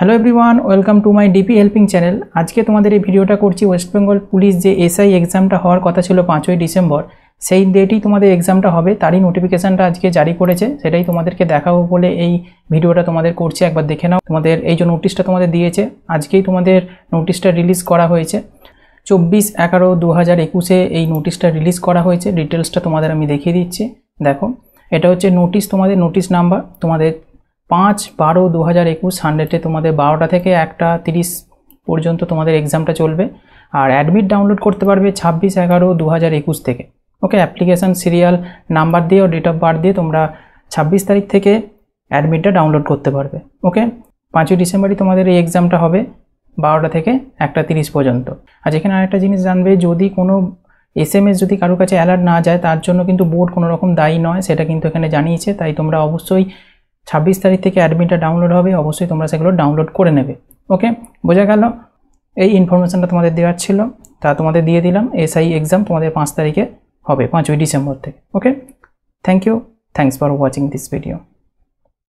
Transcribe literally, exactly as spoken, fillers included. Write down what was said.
Hello everyone welcome to my DP helping channel. आज के तुम्हारे भिडियो करছি वेस्ट बेंगल पुलिस जो एसआई एग्जाम হওয়ার কথা ছিল पाँच डिसेम्बर से ही डेट ही तुम्हारे एग्जाम है तार ही नोटिफिकेशन आज के जारी करेছে तुम्हारे देखाबो बोले भिडियो तुम्हारे करছি एक बार देखे नाओ। तुम्हारे ये नोटिस तुम्हारे दिए आज के तुम्हारे नोटिस रिलीज करा হয়েছে चौबीस एगारो दो हज़ार एकुशे नोटिस रिलीज करा হয়েছে। डिटेल्सटा तुम्हारे आमी देखिए दिच्छी। देखो एटा होच्छे नोटिस तुम्हारे नोटिस नम्बर तुम्हारे पाँच बारो दो हज़ार एकुश हान्ड्रेडे तुम्हारे बारोटा थेके एकटा त्रिश पर्यन्त तुम्हारे एग्जामटा चलबे और एडमिट डाउनलोड करते पारबे छब्बीस एगारो दो हज़ार एकुश थेके। ओके एप्लीकेशन सिरियल नम्बर दिए और डेट अफ बार्थ दिए तुम्हारा छब्बीस तारीख थेके एडमिटटा डाउनलोड करते पारबे। ओके पाँच डिसेम्बर तुम्हारे ये एग्जामटा होबे बारोटा थेके एकटा त्रिश पर्यन्त। आर एखाने आरेकटा जिनिस जानबे जदि कोनो एस एम एस जो कारो काछे अलर्ट ना जाए तार जोन्नो किन्तु बोर्ड कोनो रकम दायी नय सेटा किन्तु एखाने जानिয়েছে। ताई तोमरा अवश्यई छब्बीस तारीख के एडमिटा डाउनलोड हो अवश्य तुम्हारा सेगो डाउनलोड कर ने। ओके बोझा गल इनफरमेशन तुम्हारे देवर छो ता तुम्हें दिए दिल एस आई एग्जाम तुम्हारे पाँच तारीखे पाँच December. Okay thank you. Thanks for watching this video.